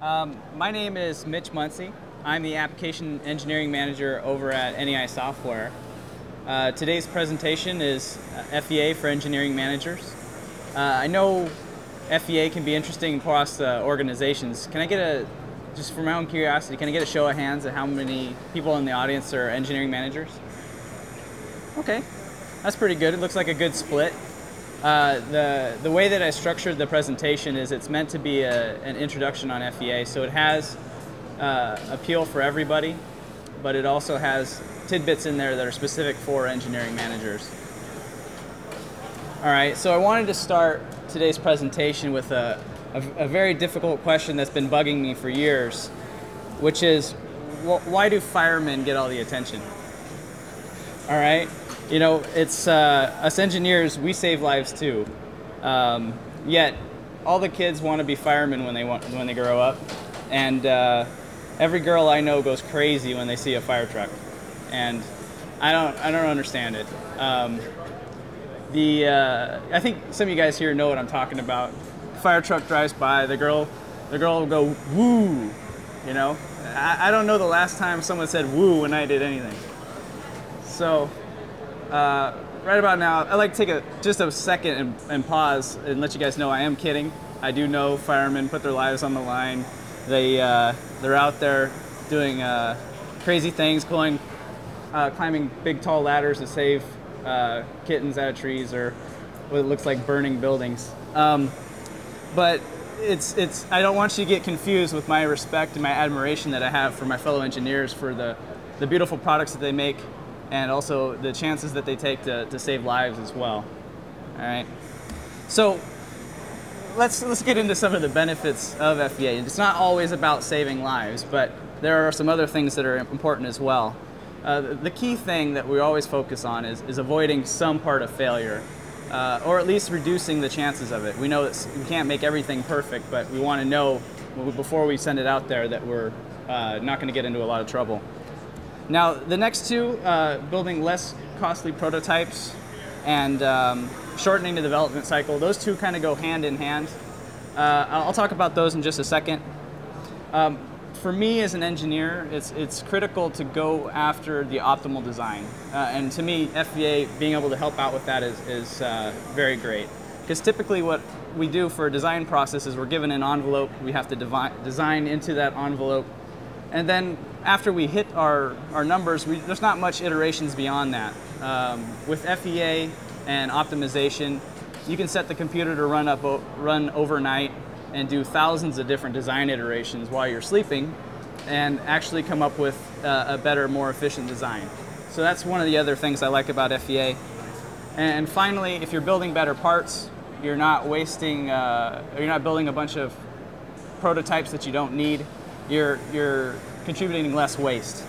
My name is Mitch Muncie. I'm the Application Engineering Manager over at NEI Software. Today's presentation is FEA for Engineering Managers. I know FEA can be interesting across organizations. Can I get a, just for my own curiosity, can I get a show of hands at how many people in the audience are engineering managers? Okay, that's pretty good. It looks like a good split. The way that I structured the presentation is it's meant to be an introduction on FEA, so it has appeal for everybody, but it also has tidbits in there that are specific for engineering managers. All right, so I wanted to start today's presentation with a very difficult question that's been bugging me for years, which is, why do firemen get all the attention? All right. You know, it's us engineers, we save lives too. Yet, all the kids want to be firemen when they grow up, and every girl I know goes crazy when they see a fire truck, and I don't understand it. I think some of you guys here know what I'm talking about. Fire truck drives by, the girl will go woo. You know, I don't know the last time someone said woo when I did anything. So. Right about now, I'd like to take just a second and pause and let you guys know I am kidding. I do know firemen put their lives on the line. They're out there doing crazy things, climbing big tall ladders to save kittens out of trees or what it looks like burning buildings. But it's I don't want you to get confused with my respect and my admiration that I have for my fellow engineers for the beautiful products that they make, and also the chances that they take to save lives as well. All right, so let's get into some of the benefits of FEA. It's not always about saving lives, but there are some other things that are important as well. The key thing that we always focus on is avoiding some part of failure, or at least reducing the chances of it. We know that we can't make everything perfect, but we want to know before we send it out there that we're not going to get into a lot of trouble. Now, the next two, building less costly prototypes and shortening the development cycle, those two kind of go hand in hand. I'll talk about those in just a second. For me as an engineer, it's critical to go after the optimal design. And to me, FEA being able to help out with that is very great. Because typically what we do for a design process is we're given an envelope, we have to design into that envelope, and then after we hit our numbers, there's not much iterations beyond that. With FEA and optimization, you can set the computer to run overnight and do thousands of different design iterations while you're sleeping and actually come up with a better, more efficient design. So that's one of the other things I like about FEA. And finally, if you're building better parts, you're not wasting, you're not building a bunch of prototypes that you don't need. You're contributing less waste.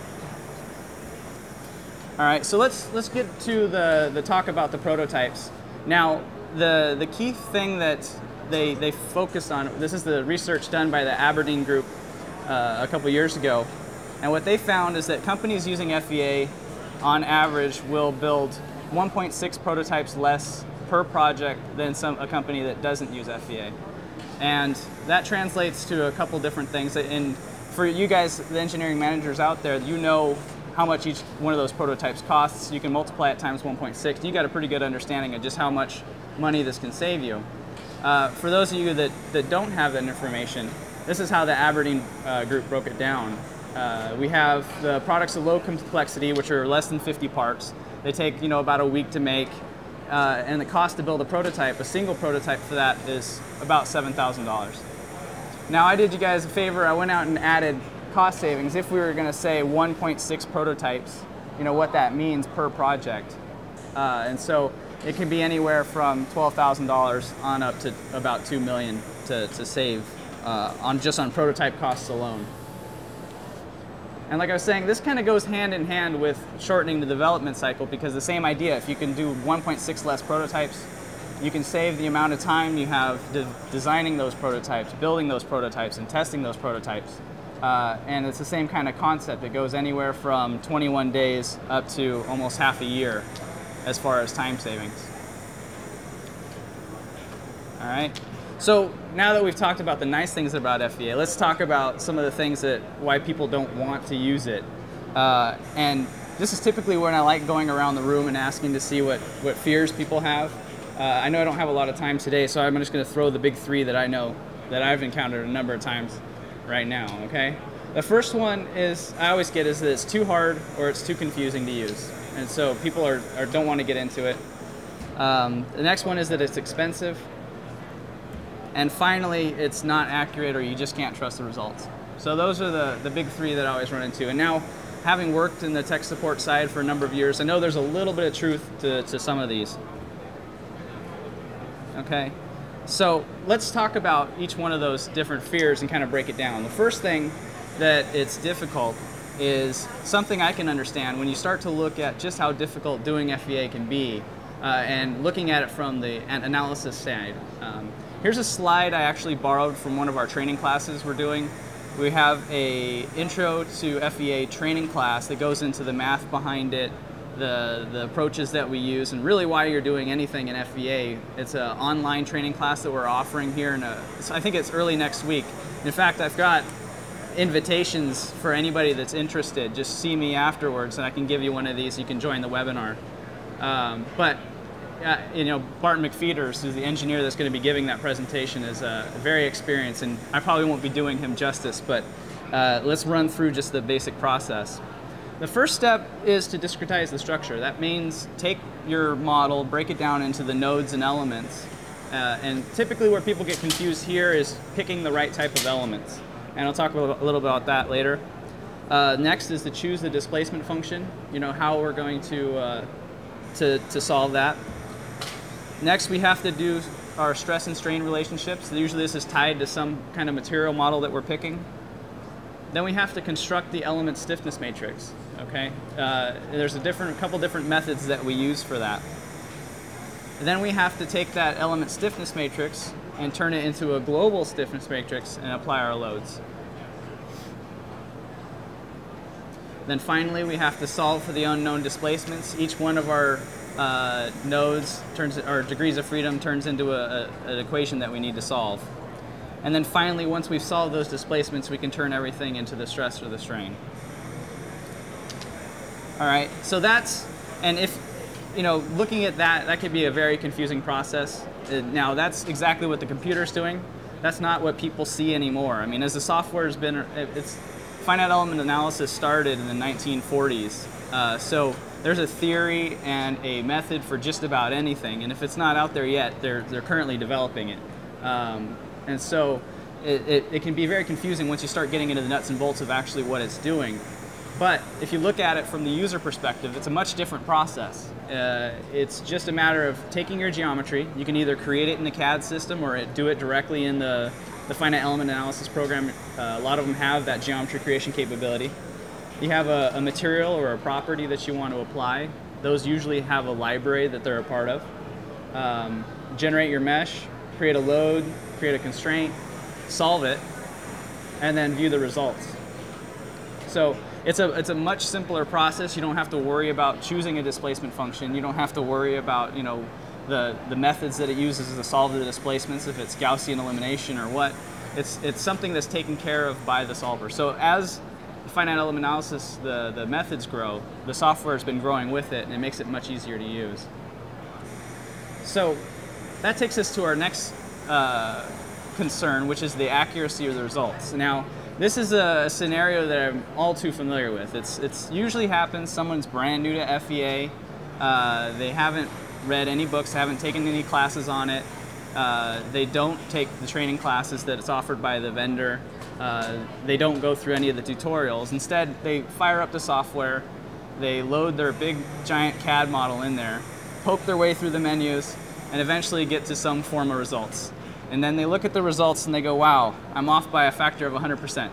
All right, so let's get to the talk about the prototypes. Now, the key thing that they focused on, this is the research done by the Aberdeen group a couple years ago, and what they found is that companies using FEA on average will build 1.6 prototypes less per project than a company that doesn't use FEA. And that translates to a couple different things. And for you guys, the engineering managers out there, you know how much each one of those prototypes costs. You can multiply it times 1.6. You got a pretty good understanding of just how much money this can save you. For those of you that don't have that information, this is how the Aberdeen group broke it down. We have the products of low complexity, which are less than 50 parts. They take, you know, about a week to make. And the cost to build a prototype, a single prototype for that, is about $7,000. Now, I did you guys a favor. I went out and added cost savings. If we were going to say 1.6 prototypes, you know what that means per project. And so it can be anywhere from $12,000 on up to about $2 million to save on prototype costs alone. And like I was saying, this kind of goes hand in hand with shortening the development cycle, because the same idea, if you can do 1.6 less prototypes, you can save the amount of time you have designing those prototypes, building those prototypes, and testing those prototypes. And it's the same kind of concept. It goes anywhere from 21 days up to almost half a year as far as time savings. All right. So now that we've talked about the nice things about FEA, let's talk about some of the things that why people don't want to use it. And this is typically when I like going around the room and asking to see what fears people have. I know I don't have a lot of time today, so I'm just going to throw the big three that I know that I've encountered a number of times right now. Okay, the first one is I always get is that it's too hard or it's too confusing to use, and so people are don't want to get into it. The next one is that it's expensive. And finally, it's not accurate or you just can't trust the results. So those are the big three that I always run into. And now, having worked in the tech support side for a number of years, I know there's a little bit of truth to some of these. Okay, so let's talk about each one of those different fears and kind of break it down. The first thing that it's difficult is something I can understand when you start to look at just how difficult doing FEA can be and looking at it from the analysis side. Here's a slide I actually borrowed from one of our training classes we're doing. We have an intro to FEA training class that goes into the math behind it, the approaches that we use, and really why you're doing anything in FEA. It's an online training class that we're offering here, and I think it's early next week. In fact, I've got invitations for anybody that's interested. Just see me afterwards, and I can give you one of these. You can join the webinar. You know, Bart McFeeters, who's the engineer that's going to be giving that presentation, is very experienced, and I probably won't be doing him justice, but let's run through just the basic process. The first step is to discretize the structure. That means take your model, break it down into the nodes and elements, and typically where people get confused here is picking the right type of elements, and I'll talk a little about that later. Next is to choose the displacement function, you know, how we're going to solve that. Next, we have to do our stress and strain relationships. Usually this is tied to some kind of material model that we're picking. Then we have to construct the element stiffness matrix, okay? There's a couple different methods that we use for that. And then we have to take that element stiffness matrix and turn it into a global stiffness matrix and apply our loads. Then finally, we have to solve for the unknown displacements. Each one of our nodes turns, or degrees of freedom, turns into an equation that we need to solve. And then finally, once we've solved those displacements, we can turn everything into the stress or the strain. All right, so that's, and if, you know, looking at that, that could be a very confusing process. Now, that's exactly what the computer's doing. That's not what people see anymore. I mean, as the software's been, finite element analysis started in the 1940s. So there's a theory and a method for just about anything, and if it's not out there yet, they're currently developing it. And so it can be very confusing once you start getting into the nuts and bolts of actually what it's doing. But if you look at it from the user perspective, it's a much different process. It's just a matter of taking your geometry. You can either create it in the CAD system or do it directly in the finite element analysis program. A lot of them have that geometry creation capability. You have a material or a property that you want to apply. Those usually have a library that they're a part of. Generate your mesh, create a load, create a constraint, solve it, and then view the results. So it's a much simpler process. You don't have to worry about choosing a displacement function. You don't have to worry about, you know, the methods that it uses to solve the displacements, if it's Gaussian elimination or what. It's something that's taken care of by the solver. So as finite element analysis, the methods grow, the software has been growing with it, and it makes it much easier to use. So that takes us to our next concern, which is the accuracy of the results. Now, this is a scenario that I'm all too familiar with. It's usually happens, someone's brand new to FEA, they haven't read any books, haven't taken any classes on it, they don't take the training classes that it's offered by the vendor. They don't go through any of the tutorials. Instead, they fire up the software, they load their big giant CAD model in there, poke their way through the menus, and eventually get to some form of results. And then they look at the results and they go, wow, I'm off by a factor of 100%.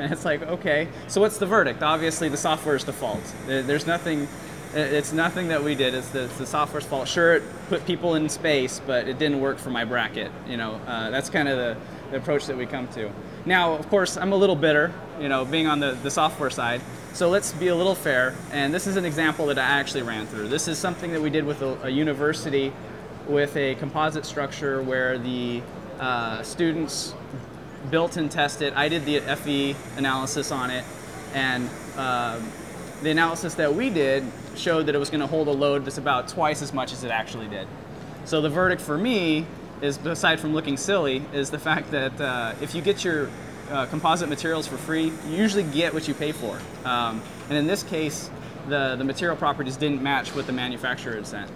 And it's like, okay, so what's the verdict? Obviously, the software's the fault. There's nothing, it's nothing that we did, it's the software's fault. Sure, it put people in space, but it didn't work for my bracket. You know, that's kind of the approach that we come to. Now, of course, I'm a little bitter, you know, being on the software side, so let's be a little fair, and this is an example that I actually ran through. This is something that we did with a university with a composite structure where the students built and tested. I did the FE analysis on it, and the analysis that we did showed that it was going to hold a load that's about twice as much as it actually did. So the verdict for me is, aside from looking silly, is the fact that if you get your composite materials for free, you usually get what you pay for. And in this case, the material properties didn't match what the manufacturer had sent.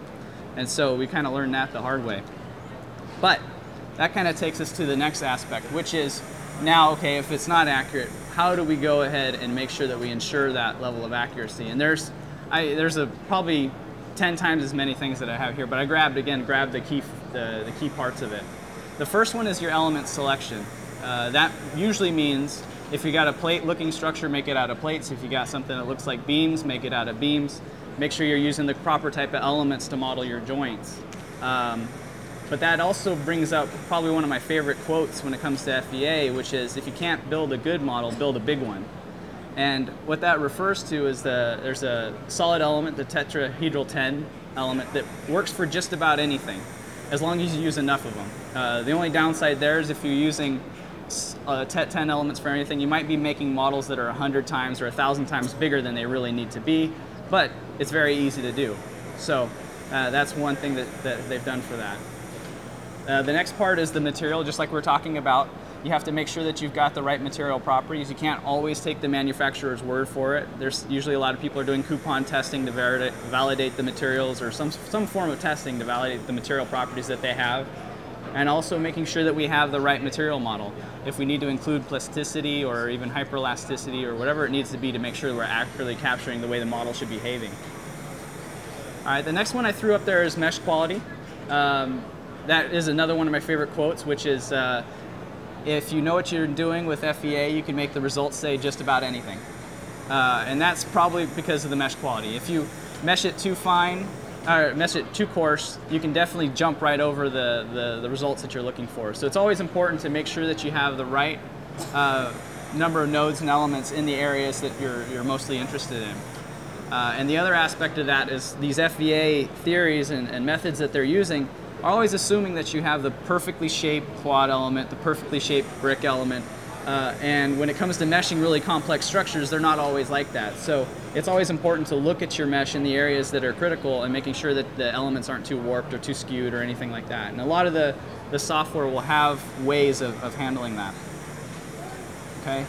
And so we kind of learned that the hard way. But that kind of takes us to the next aspect, which is now, okay, if it's not accurate, how do we go ahead and make sure that we ensure that level of accuracy? And there's probably 10 times as many things that I have here, but I grabbed the key parts of it. The first one is your element selection. That usually means if you got a plate-looking structure, make it out of plates. If you got something that looks like beams, make it out of beams. Make sure you're using the proper type of elements to model your joints. But that also brings up probably one of my favorite quotes when it comes to FEA, which is, if you can't build a good model, build a big one. And what that refers to is there's a solid element, the tetrahedral 10 element, that works for just about anything, as long as you use enough of them. The only downside there is if you're using TET10 elements for anything, you might be making models that are 100 times or 1,000 times bigger than they really need to be. But it's very easy to do. So that's one thing that they've done for that. The next part is the material, just like we're talking about. You have to make sure that you've got the right material properties. You can't always take the manufacturer's word for it. There's usually a lot of people are doing coupon testing to validate the materials, or some form of testing to validate the material properties that they have. And also making sure that we have the right material model. If we need to include plasticity or even hyperelasticity or whatever it needs to be to make sure we're accurately capturing the way the model should be behaving. All right, the next one I threw up there is mesh quality. That is another one of my favorite quotes, which is, if you know what you're doing with FEA, you can make the results say just about anything. And that's probably because of the mesh quality. If you mesh it too fine, or mesh it too coarse, you can definitely jump right over the results that you're looking for. So it's always important to make sure that you have the right number of nodes and elements in the areas that you're mostly interested in. And the other aspect of that is these FEA theories and methods that they're using are always assuming that you have the perfectly shaped quad element, the perfectly shaped brick element. And when it comes to meshing really complex structures, they're not always like that. So it's always important to look at your mesh in the areas that are critical and making sure that the elements aren't too warped or too skewed or anything like that. And a lot of the software will have ways of handling that. Okay.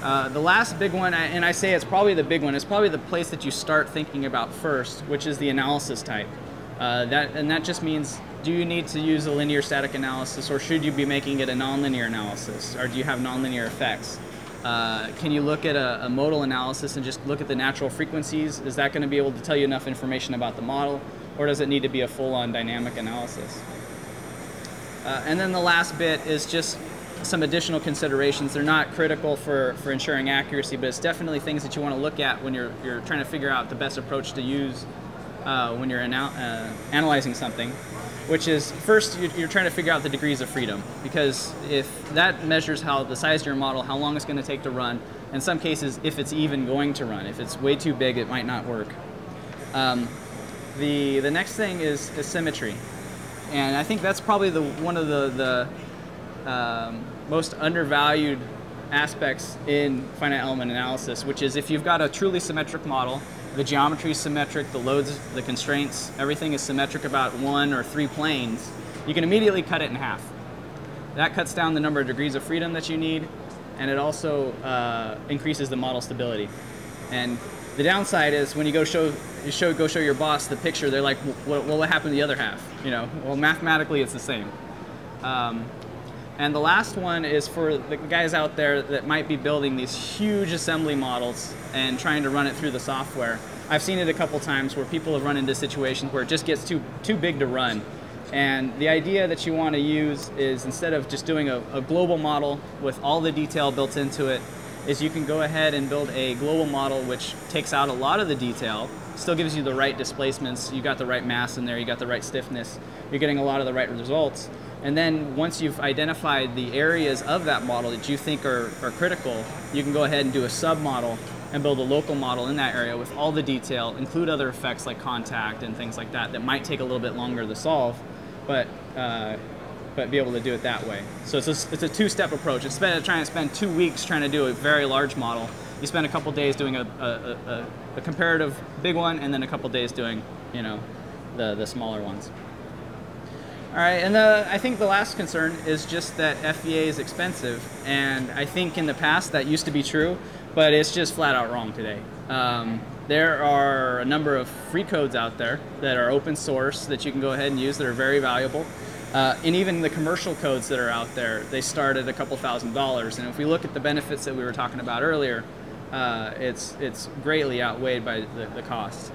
The last big one, and I say it's probably the big one, it's probably the place that you start thinking about first, which is the analysis type. That just means, do you need to use a linear static analysis, or should you be making it a nonlinear analysis, or do you have nonlinear effects? Can you look at a modal analysis and just look at the natural frequencies? Is that going to be able to tell you enough information about the model, or does it need to be a full-on dynamic analysis? And then the last bit is just some additional considerations. They're not critical for ensuring accuracy, but it's definitely things that you want to look at when you're trying to figure out the best approach to use when you're analyzing something, which is, first, you're trying to figure out the degrees of freedom, because if that measures how the size of your model, how long it's going to take to run, in some cases, if it's even going to run. If it's way too big, it might not work. The next thing is symmetry. And I think that's probably one of the most undervalued aspects in finite element analysis, which is, if you've got a truly symmetric model, the geometry is symmetric, the loads, the constraints, everything is symmetric about one or three planes, you can immediately cut it in half. That cuts down the number of degrees of freedom that you need, and it also increases the model stability. And the downside is, when you go show your boss the picture, they're like, well, what happened to the other half? You know, well, mathematically it's the same. And the last one is for the guys out there that might be building these huge assembly models and trying to run it through the software. I've seen it a couple times where people have run into situations where it just gets too big to run. And the idea that you want to use is, instead of just doing a global model with all the detail built into it, is you can go ahead and build a global model which takes out a lot of the detail, still gives you the right displacements, you got the right mass in there, you got the right stiffness, you're getting a lot of the right results. And then once you've identified the areas of that model that you think are critical, you can go ahead and do a sub-model and build a local model in that area with all the detail, include other effects like contact and things like that that might take a little bit longer to solve. but be able to do it that way. So it's a two-step approach. Instead of trying to spend 2 weeks trying to do a very large model, you spend a couple days doing a comparative big one, and then a couple days doing, you know, the smaller ones. All right, and I think the last concern is just that FEA is expensive, and I think in the past that used to be true, but it's just flat out wrong today. There are a number of free codes out there that are open source that you can go ahead and use that are very valuable. And even the commercial codes that are out there, they start at a couple $1,000s. And if we look at the benefits that we were talking about earlier, it's greatly outweighed by the cost.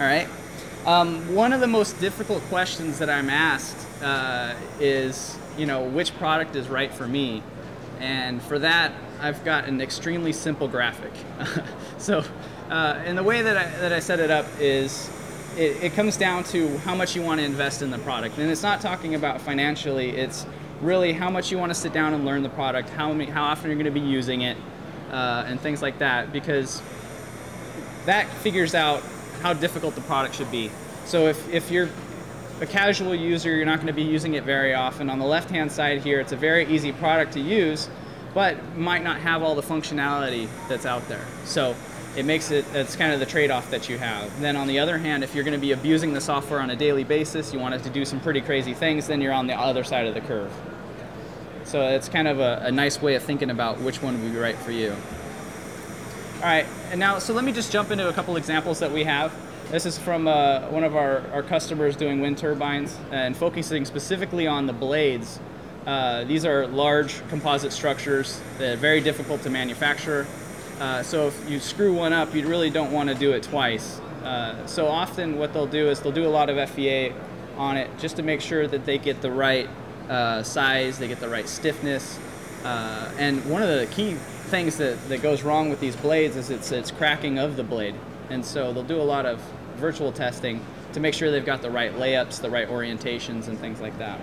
All right. One of the most difficult questions that I'm asked is, you know, which product is right for me? And for that, I've got an extremely simple graphic. So, and the way that I set it up is it comes down to how much you want to invest in the product. And it's not talking about financially, it's really how much you want to sit down and learn the product, how often you're going to be using it, and things like that, because that figures out how difficult the product should be. So if you're a casual user, you're not going to be using it very often. On the left-hand side here, it's a very easy product to use, but might not have all the functionality that's out there. So it makes it, that's kind of the trade-off that you have. Then on the other hand, if you're going to be abusing the software on a daily basis, you want it to do some pretty crazy things, then you're on the other side of the curve. So it's kind of a nice way of thinking about which one would be right for you. All right, and now, so let me just jump into a couple examples that we have. This is from one of our customers doing wind turbines and focusing specifically on the blades. These are large composite structures that are very difficult to manufacture. So if you screw one up, you really don't want to do it twice. So often what they'll do is they'll do a lot of FEA on it just to make sure that they get the right size, they get the right stiffness. And one of the key things that goes wrong with these blades is it's cracking of the blade. And so they'll do a lot of virtual testing to make sure they've got the right layups, the right orientations, and things like that.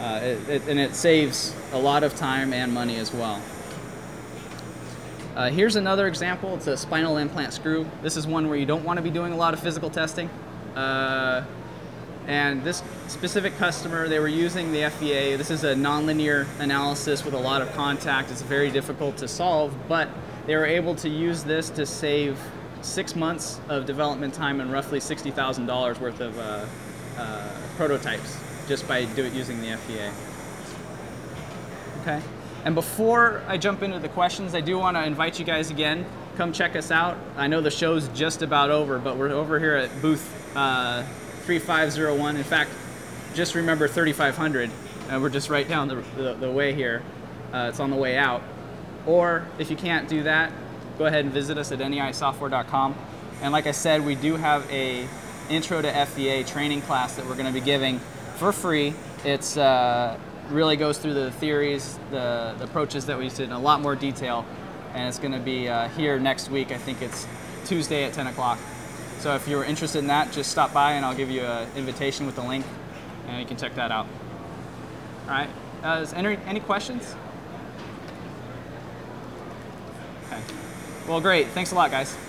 And it saves a lot of time and money as well. Here's another example. It's a spinal implant screw. This is one where you don't want to be doing a lot of physical testing. And this specific customer, they were using the FEA. This is a nonlinear analysis with a lot of contact. It's very difficult to solve, but they were able to use this to save 6 months of development time and roughly $60,000 worth of prototypes, just by using the FEA. Okay, and before I jump into the questions, I do want to invite you guys again, come check us out. I know the show's just about over, but we're over here at booth 3501. In fact, just remember 3500, and we're just right down the way here. It's on the way out. Or if you can't do that, go ahead and visit us at NEISoftware.com. And like I said, we do have a intro to FEA training class that we're going to be giving for free. It's really goes through the theories, the approaches that we did in a lot more detail, and it's going to be here next week. I think it's Tuesday at 10 o'clock. So if you're interested in that, just stop by and I'll give you an invitation with the link, and you can check that out. All right. Is any questions? Okay. Well, great. Thanks a lot, guys.